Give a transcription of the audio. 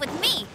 with me.